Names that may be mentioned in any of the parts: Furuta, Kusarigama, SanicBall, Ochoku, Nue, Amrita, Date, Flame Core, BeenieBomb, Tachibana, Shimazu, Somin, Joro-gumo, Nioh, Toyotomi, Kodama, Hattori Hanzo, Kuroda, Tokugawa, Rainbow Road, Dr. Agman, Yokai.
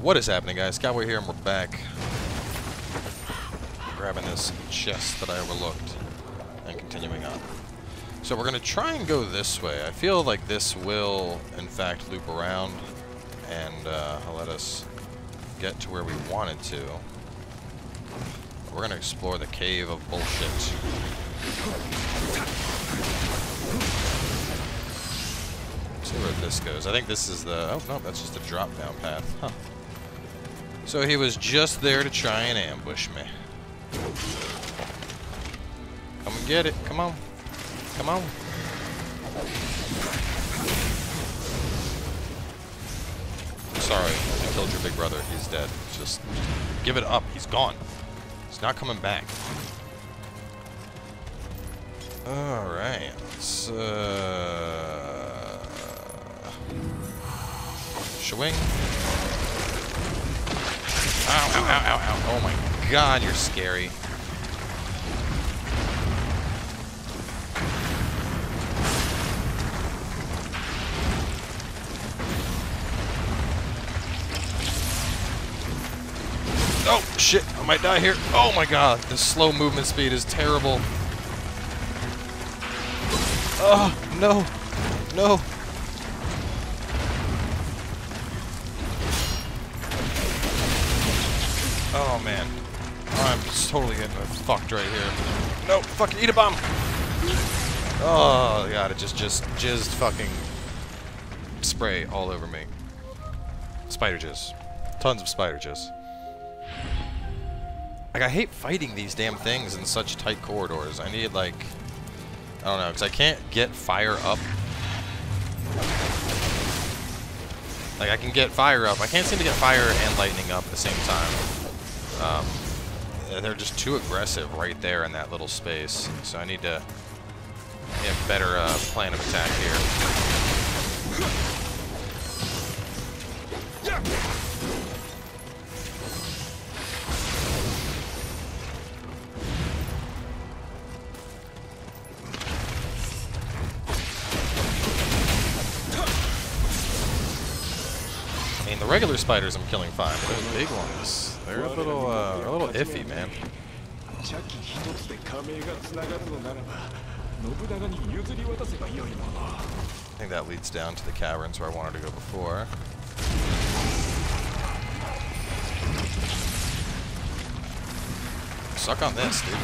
What is happening, guys? Cowboy here, and we're back. Grabbing this chest that I overlooked and continuing on. So we're going to try and go this way. I feel like this will, in fact, loop around and let us get to where we wanted to. We're going to explore the cave of bullshit. See where this goes. I think this is the... Oh, no, that's just a drop-down path. Huh. So he was just there to try and ambush me. Come and get it. Come on. Come on. Sorry, I killed your big brother. He's dead. Just give it up. He's gone. He's not coming back. Alright. Let's... Swing. Ow, ow, ow, ow, ow. Oh my god, you're scary. Oh, shit. I might die here. Oh my god. The slow movement speed is terrible. Oh, no. No. Oh man, I'm just totally getting fucked right here. No, fuck, eat a bomb! Oh god, it just jizzed fucking spray all over me. Spider jizz. Tons of spider jizz. Like, I hate fighting these damn things in such tight corridors. I need, like, I don't know, because I can't get fire up. Like, I can get fire up. I can't seem to get fire and lightning up at the same time. They're just too aggressive right there in that little space, so I need to get a better plan of attack here. I mean, the regular spiders I'm killing five, but those big ones, they're a little iffy, man. I think that leads down to the caverns where I wanted to go before. Suck on this, dude.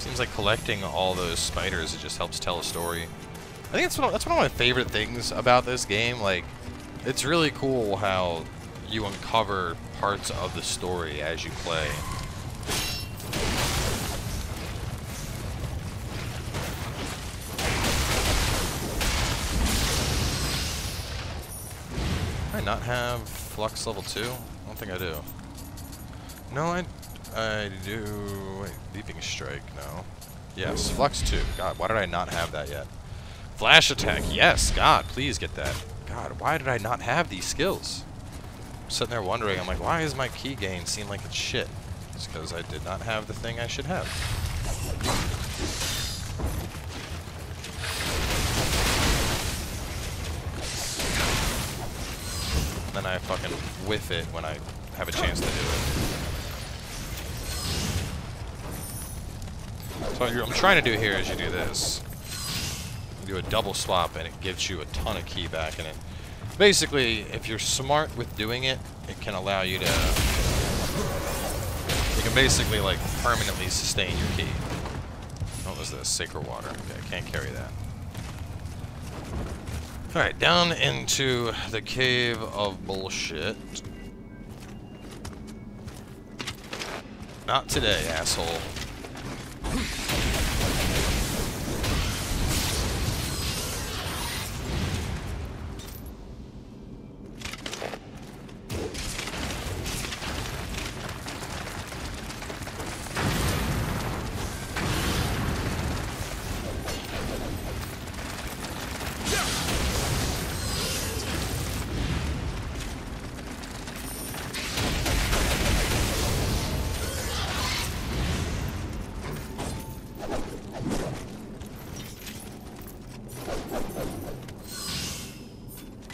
Seems like collecting all those spiders, it just helps tell a story. I think that's one of my favorite things about this game. Like, it's really cool how you uncover parts of the story as you play. I not have Flux level 2? I don't think I do. No, I do. Wait, Leaping Strike, no. Yes, Flux 2. God, why did I not have that yet? Flash Attack, yes, God, please get that. God, why did I not have these skills? I'm sitting there wondering, I'm like, why is my key gain seem like it's shit? It's because I did not have the thing I should have. Then I fucking whiff it when I have a chance to do it. So what I'm trying to do here is you do this. You do a double swap and it gives you a ton of ki back in it. Basically, if you're smart with doing it, it can allow you to... You can basically, like, permanently sustain your ki. What was this? Sacred Water. Okay, I can't carry that. Alright, down into the cave of bullshit. Not today, asshole.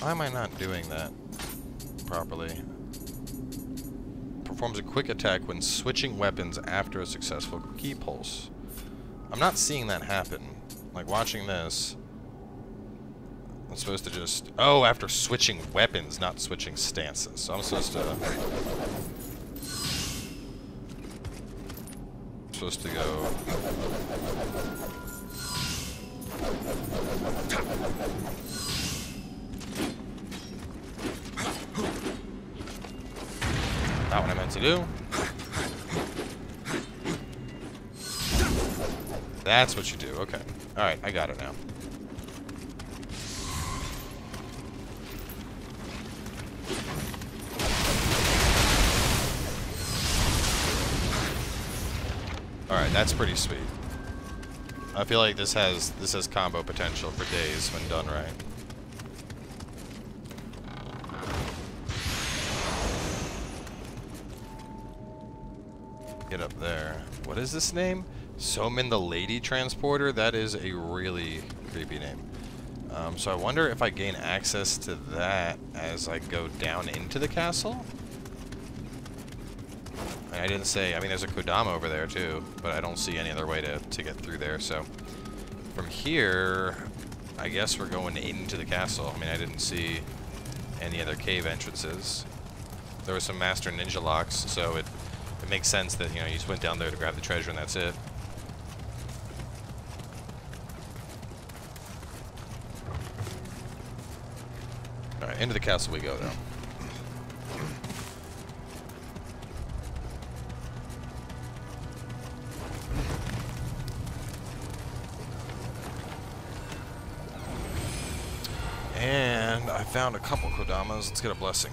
Why am I not doing that properly? Performs a quick attack when switching weapons after a successful key pulse. I'm not seeing that happen. Like, watching this, I'm supposed to just... Oh, after switching weapons, not switching stances. So I'm supposed to... I'm supposed to go... Not what I meant to do. That's what you do, okay. Alright, I got it now. Alright, that's pretty sweet. I feel like this has combo potential for days when done right. Get up there. What is this name? Somin the Lady Transporter? That is a really creepy name. So I wonder if I gain access to that as I go down into the castle? And I didn't say... I mean, there's a Kodama over there, too. But I don't see any other way to get through there, so... From here... I guess we're going into the castle. I mean, I didn't see any other cave entrances. There were some Master Ninja locks, so it makes sense that, you know, you just went down there to grab the treasure and that's it. Alright, into the castle we go, though. And I found a couple Kodamas. Let's get a blessing.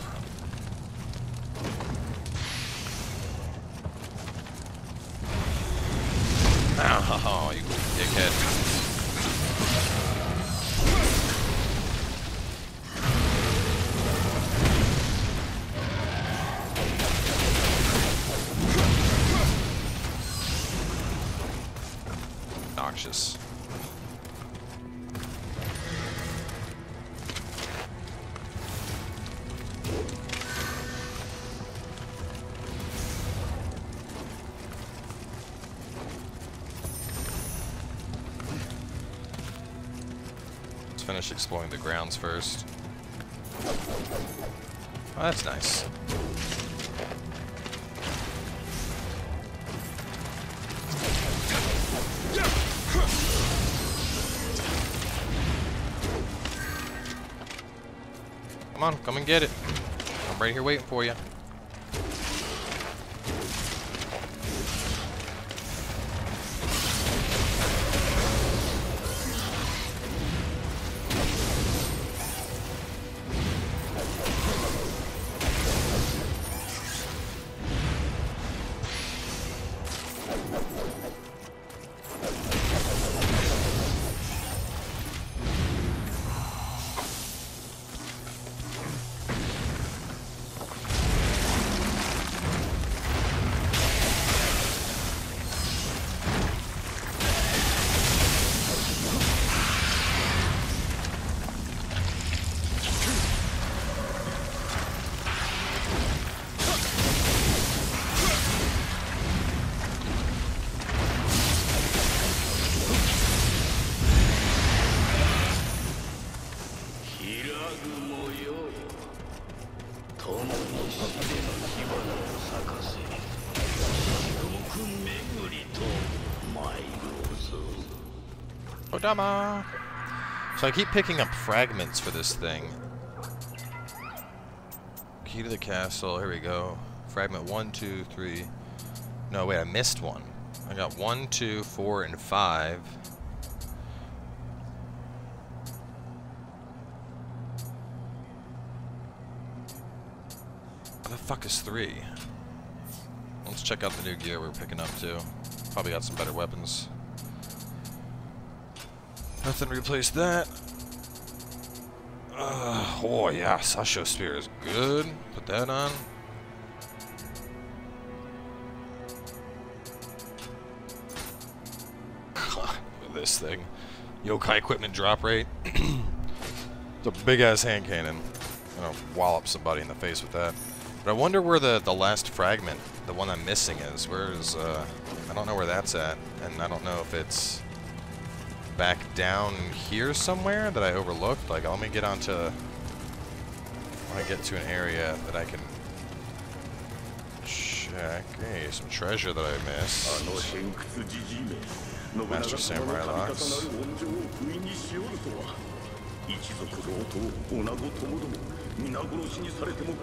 Oh, you dickhead. Noxious. Exploring the grounds first. Oh, that's nice. Come on, come and get it. I'm right here waiting for you. Kodama! So I keep picking up fragments for this thing. Key to the castle, here we go. Fragment 1, 2, 3... No, wait, I missed one. I got 1, 2, 4, and 5. What the fuck is 3? Let's check out the new gear we're picking up, too. Probably got some better weapons. Nothing to replace that. Oh yeah, Sasho Spear is good. Put that on. this thing. Yokai equipment drop rate. It's a big-ass hand cannon. I'm gonna wallop somebody in the face with that. But I wonder where the last fragment, the one I'm missing, is. Where is, I don't know where that's at. And I don't know if it's back down here somewhere that I overlooked. Like, let me get onto... I want to get to an area that I can check. Hey, some treasure that I missed. Master Samurai Locks.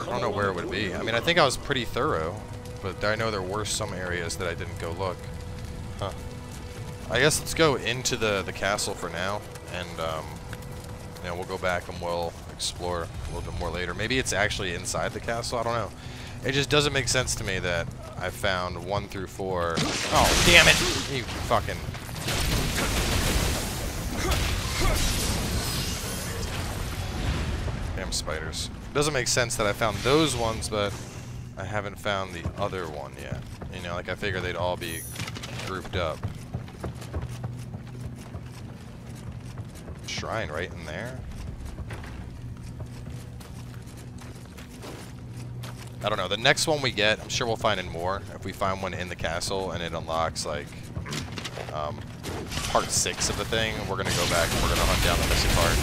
I don't know where it would be. I mean, I think I was pretty thorough, but I know there were some areas that I didn't go look. Huh. I guess let's go into the castle for now, and you know, we'll go back and we'll explore a little bit more later. Maybe it's actually inside the castle. I don't know. It just doesn't make sense to me that I found 1 through 4. Oh, damn it! You fucking. Damn spiders. Doesn't make sense that I found those ones, but I haven't found the other one yet. You know, like I figure they'd all be grouped up. Shrine right in there. I don't know. The next one we get, I'm sure we'll find in more. If we find one in the castle and it unlocks like part 6 of the thing, we're gonna go back and we're gonna hunt down the missing part.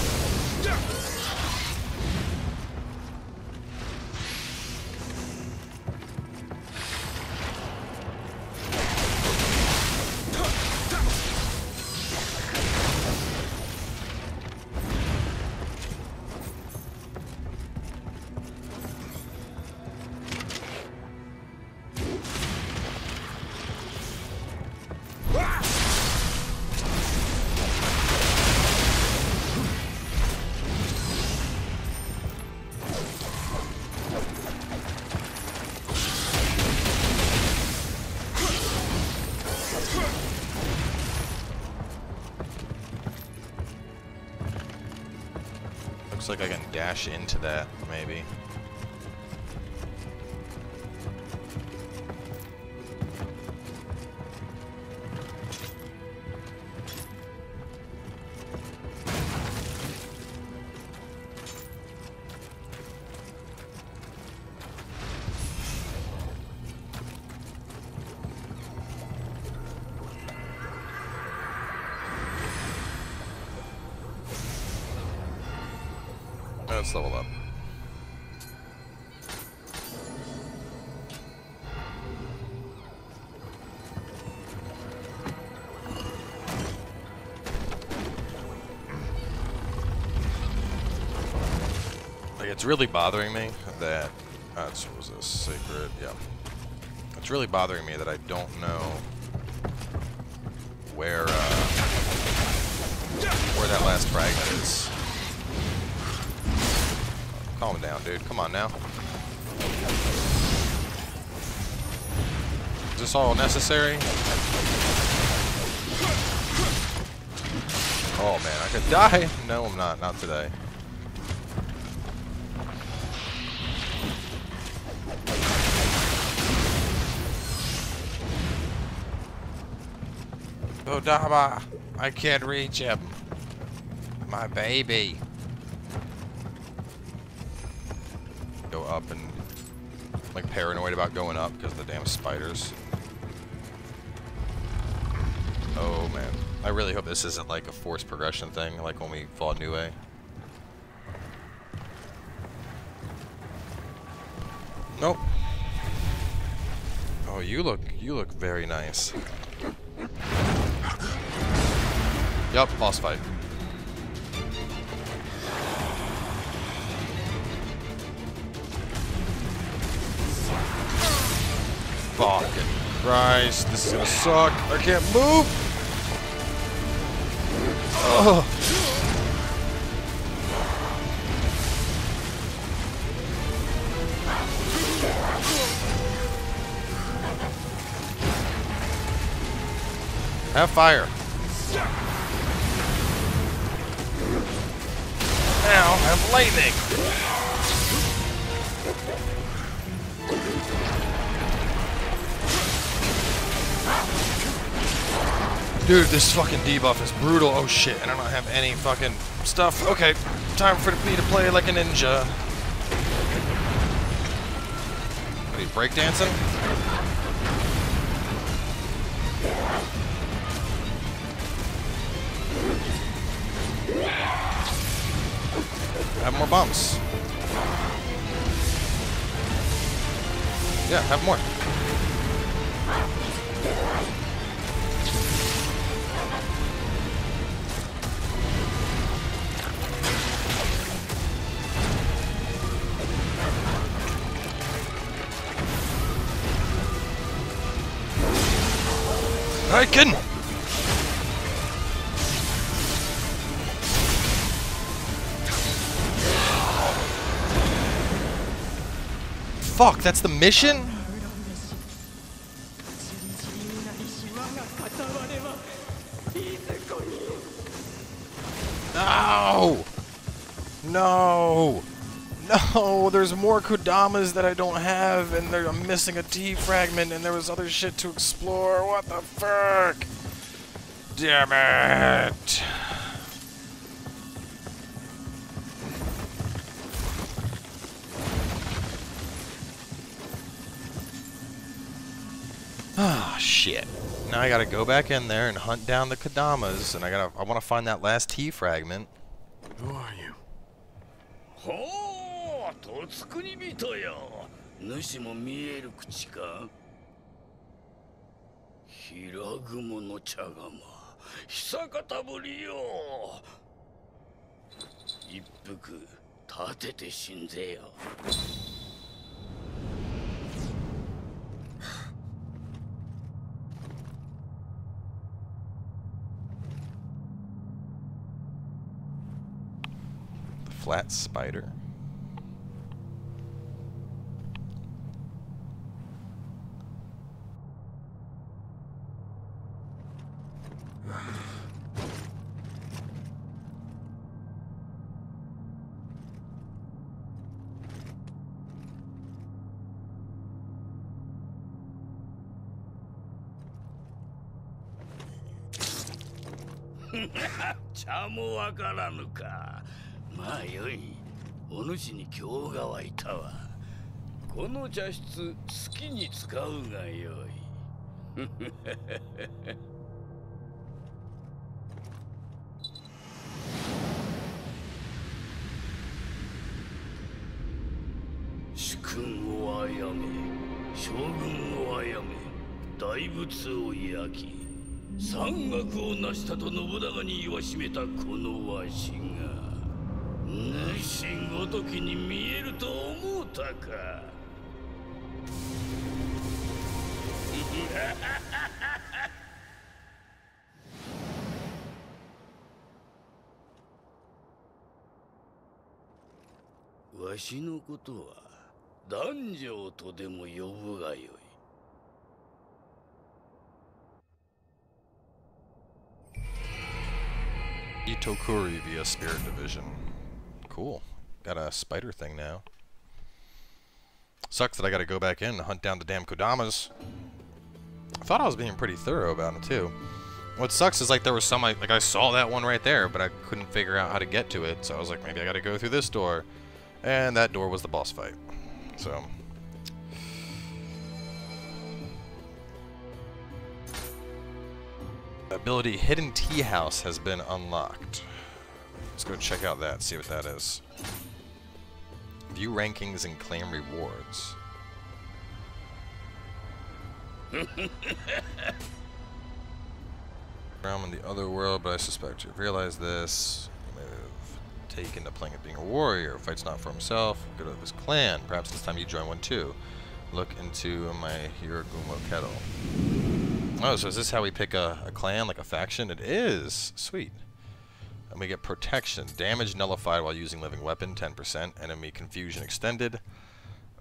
Looks like I can dash into that, maybe. Let's level up. Like, it's really bothering me that... that's what was this? Sacred? Yeah. It's really bothering me that I don't know where that last fragment is. Calm down, dude. Come on now. Is this all necessary? Oh man, I could die. No, I'm not. Not today. Odama, I can't reach him. My baby. Up and like paranoid about going up because of the damn spiders. Oh man, I really hope this isn't like a forced progression thing, like when we fought Nue. Nope. Oh, you look very nice. Yup, boss fight. Fucking Christ, this is gonna suck. I can't move! Ugh. Have fire. Now have lightning. Dude, this fucking debuff is brutal. Oh shit, I don't have any fucking stuff. Okay, time for me to play like a ninja. What are you, breakdancing? Have more bombs. Yeah, have more. I can. Fuck, that's the mission? No! No! No! There's more Kudamas that I don't have, and I'm missing a T fragment, and there was other shit to explore. What the fuck? Damn it! Ah, shit. Now I gotta go back in there and hunt down the Kudamas, and I wanna find that last T fragment. Who are you? Oh, Totsukuni Mito yo. Nushi mo mieru kuchi ka? Hiragumo no Chagama. Hisakata buri yo. Ippuku tatete shinze yo. Flat spider. Cha mo wakaranu ka. まあよい。お主に興が湧いたわ。この茶室好きに使うがよい。主君をあやめ、将軍をあやめ、大仏を焼き、山岳を成したと信長に言わしめたこのわしが。 主ごときに見えると思うたか。わしのことは男女とでも呼ぶがよい。 Itokuri via Spirit Division. Cool. Got a spider thing now. Sucks that I gotta go back in and hunt down the damn Kudamas. I thought I was being pretty thorough about it too. What sucks is like there was some like I saw that one right there, but I couldn't figure out how to get to it, so I was like maybe I gotta go through this door. And that door was the boss fight. So ability Hidden Tea House has been unlocked. Let's go check out that, see what that is. View rankings and claim rewards. Realm in the other world, but I suspect you've realized this. You may have taken to playing at being a warrior. Fights not for himself, good of his clan. Perhaps this time you join one too. Look into my Joro-gumo kettle. Oh, so is this how we pick a clan, like a faction? It is! Sweet. And we get protection. Damage nullified while using living weapon, 10%. Enemy confusion extended.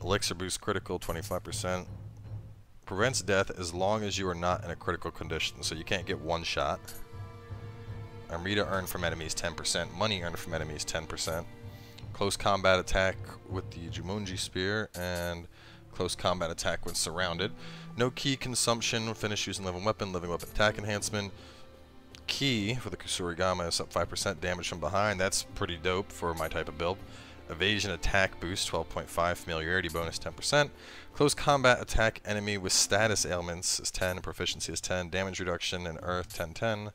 Elixir boost critical, 25%. Prevents death as long as you are not in a critical condition. So you can't get one shot. Amrita earned from enemies, 10%. Money earned from enemies, 10%. Close combat attack with the Jumonji spear. And close combat attack when surrounded. No key consumption, finish using living weapon attack enhancement. Key for the Kusarigama is up 5% damage from behind. That's pretty dope for my type of build. Evasion attack boost 12.5, familiarity bonus 10%. Close combat attack enemy with status ailments is 10, proficiency is 10, damage reduction and earth 10/10.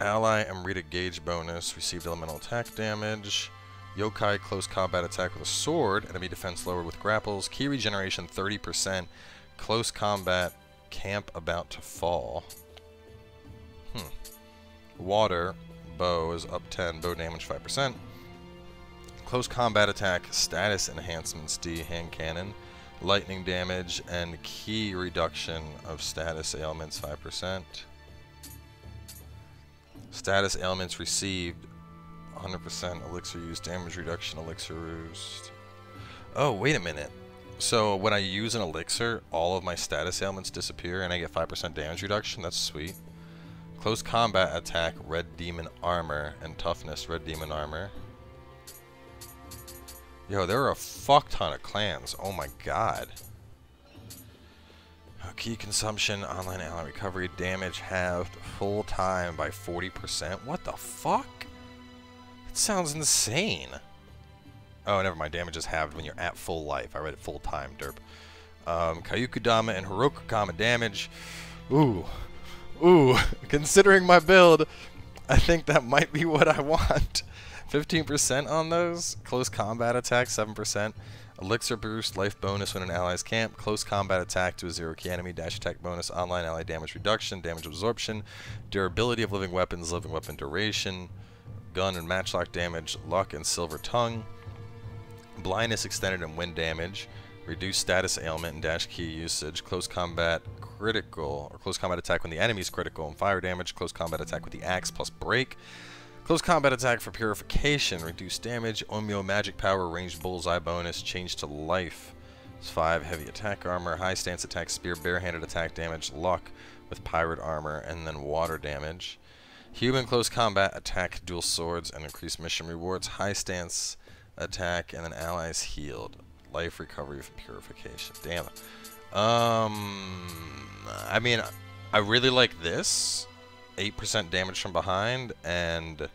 Ally Amrita gauge bonus, received elemental attack damage. Yokai close combat attack with a sword, enemy defense lowered with grapples. Key regeneration 30%. Close combat camp about to fall. Water bow is up 10, bow damage 5%. Close combat attack, status enhancements D, hand cannon, lightning damage, and key reduction of status ailments 5%. Status ailments received 100% elixir use, damage reduction, elixir use. Oh, wait a minute. So when I use an elixir, all of my status ailments disappear and I get 5% damage reduction? That's sweet. Close combat attack, red demon armor, and toughness, red demon armor. Yo, there are a fuck ton of clans. Oh my god. Key consumption, online ally recovery, damage halved full time by 40%. What the fuck? That sounds insane. Oh, never mind. Damage is halved when you're at full life. I read it full time, derp. Kayukudama and Hirokukama damage. Ooh. Ooh. Considering my build, I think that might be what I want. 15% on those. Close combat attack, 7%. Elixir boost, life bonus when an ally's camp. Close combat attack to a 0 key enemy. Dash attack bonus, online ally damage reduction, damage absorption, durability of living weapons, living weapon duration, gun and matchlock damage, luck and silver tongue. Blindness extended and wind damage. Reduce status ailment and dash key usage. Close combat critical, or close combat attack when the enemy's critical and fire damage. Close combat attack with the axe plus break. Close combat attack for purification, reduced damage, Omeo magic power, ranged bullseye bonus, change to life. It's 5, heavy attack armor, high stance attack spear, barehanded attack damage, luck with pirate armor, and then water damage. Human close combat attack, dual swords, and increased mission rewards, high stance attack, and then allies healed. Life recovery from purification. Damn it. I mean, I really like this. 8% damage from behind, and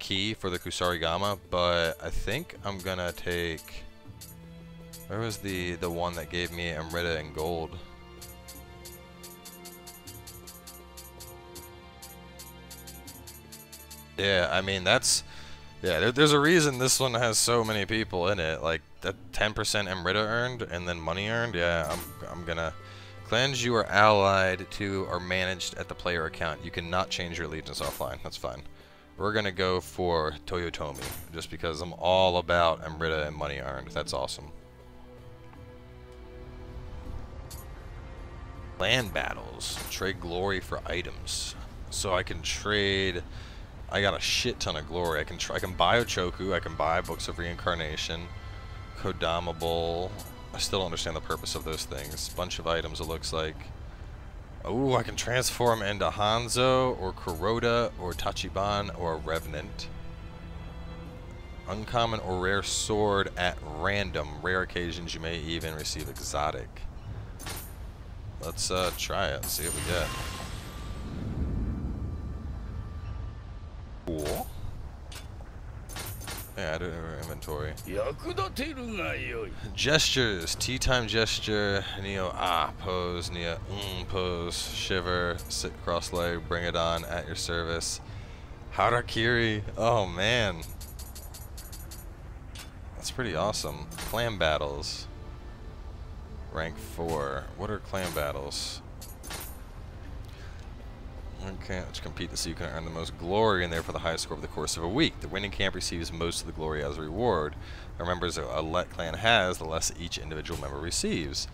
key for the Kusarigama, but I think I'm gonna take... Where was the one that gave me Amrita and gold? Yeah, I mean, that's... Yeah, there's a reason this one has so many people in it. Like, that 10% Amrita earned, and then money earned? Yeah, I'm gonna... Clans you are allied to are managed at the player account. You cannot change your allegiance offline. That's fine. We're going to go for Toyotomi, just because I'm all about Amrita and money earned. That's awesome. Land battles. Trade glory for items. So I can trade... I got a shit ton of glory. I can buy Ochoku. I can buy Books of Reincarnation. Kodama Bowl. I still don't understand the purpose of those things. Bunch of items, it looks like. Oh, I can transform into Hanzo, or Kuroda, or Tachibana, or Revenant. Uncommon or rare sword at random. Rare occasions you may even receive exotic. Let's try it, see what we get. Cool. Yeah, I don't have our inventory. Gestures. Tea time gesture. Neo ah pose. Neo pose. Shiver. Sit cross leg. Bring it on. At your service. Harakiri. Oh man. That's pretty awesome. Clan battles. Rank 4. What are clan battles? Okay, let's compete to see who can earn the most glory and therefore the highest score over the course of a week. The winning camp receives most of the glory as a reward. The members a let clan has, the less each individual member receives.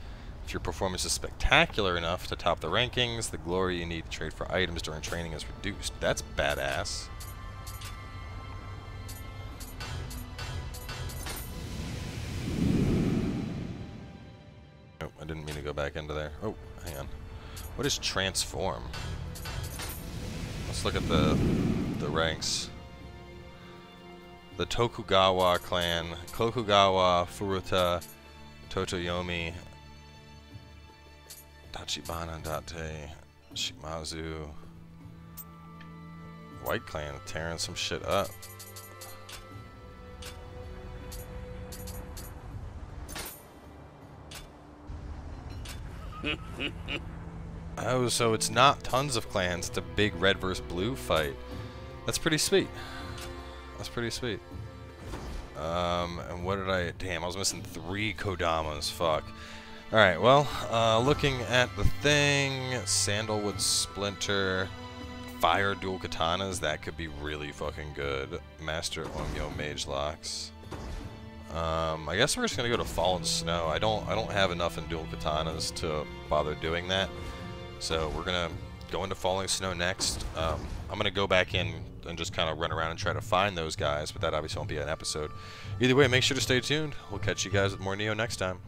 If your performance is spectacular enough to top the rankings, the glory you need to trade for items during training is reduced. That's badass. Oh, I didn't mean to go back into there. Oh, hang on. What is transform? Let's look at the ranks. The Tokugawa clan, Tokugawa, Furuta, Totoyomi, Tachibana, Date, Shimazu, White Clan tearing some shit up. Oh, so it's not tons of clans. It's a big red versus blue fight. That's pretty sweet. That's pretty sweet. And what did I... Damn, I was missing 3 Kodamas. Fuck. Alright, well, looking at the thing, Sandalwood Splinter, Fire Dual Katanas, that could be really fucking good. Master Onyo Mage Locks. I guess we're just gonna go to Fallen Snow. I don't have enough in Dual Katanas to bother doing that. So we're gonna go into Falling Snow next. I'm gonna go back in and just kind of run around and try to find those guys, but that obviously won't be an episode. Either way, make sure to stay tuned. We'll catch you guys with more Nioh next time.